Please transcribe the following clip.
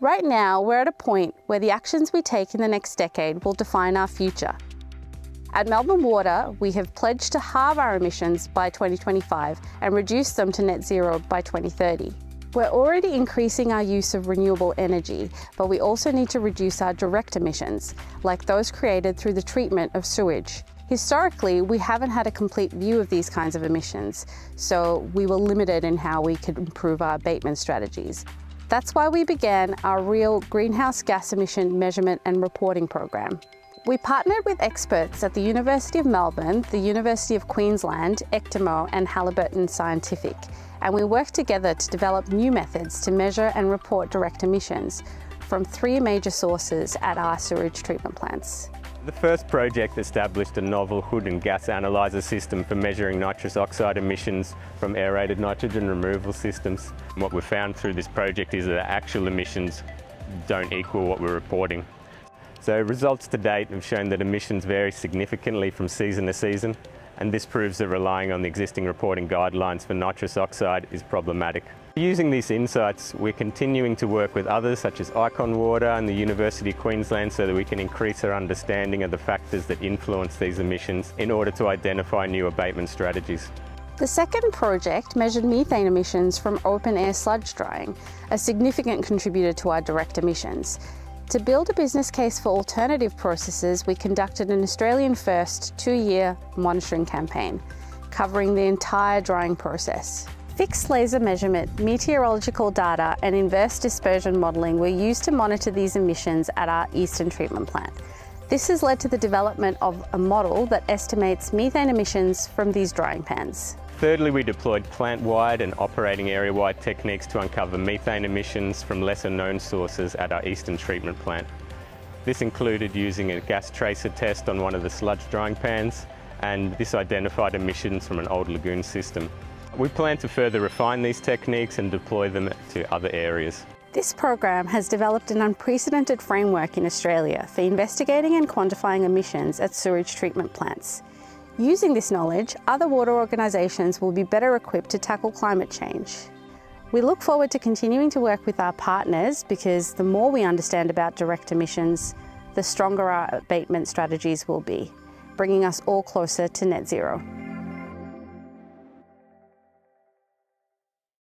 Right now, we're at a point where the actions we take in the next decade will define our future. At Melbourne Water, we have pledged to halve our emissions by 2025 and reduce them to net zero by 2030. We're already increasing our use of renewable energy, but we also need to reduce our direct emissions, like those created through the treatment of sewage. Historically, we haven't had a complete view of these kinds of emissions, so we were limited in how we could improve our abatement strategies. That's why we began our REAL greenhouse gas emission measurement and reporting program. We partnered with experts at the University of Melbourne, the University of Queensland, Ektimo and Halliburton Scientific, and we worked together to develop new methods to measure and report direct emissions from three major sources at our sewage treatment plants. The first project established a novel hood and gas analyzer system for measuring nitrous oxide emissions from aerated nitrogen removal systems. And what we found through this project is that actual emissions don't equal what we're reporting. So results to date have shown that emissions vary significantly from season to season, and this proves that relying on the existing reporting guidelines for nitrous oxide is problematic. Using these insights, we're continuing to work with others such as Icon Water and the University of Queensland so that we can increase our understanding of the factors that influence these emissions in order to identify new abatement strategies. The second project measured methane emissions from open air sludge drying, a significant contributor to our direct emissions. To build a business case for alternative processes, we conducted an Australian-first two-year monitoring campaign, covering the entire drying process. Fixed laser measurement, meteorological data, and inverse dispersion modelling were used to monitor these emissions at our Eastern treatment plant. This has led to the development of a model that estimates methane emissions from these drying pans. Thirdly, we deployed plant-wide and operating area-wide techniques to uncover methane emissions from lesser-known sources at our Eastern treatment plant. This included using a gas tracer test on one of the sludge drying pans, and this identified emissions from an old lagoon system. We plan to further refine these techniques and deploy them to other areas. This program has developed an unprecedented framework in Australia for investigating and quantifying emissions at sewage treatment plants. Using this knowledge, other water organisations will be better equipped to tackle climate change. We look forward to continuing to work with our partners because the more we understand about direct emissions, the stronger our abatement strategies will be, bringing us all closer to net zero.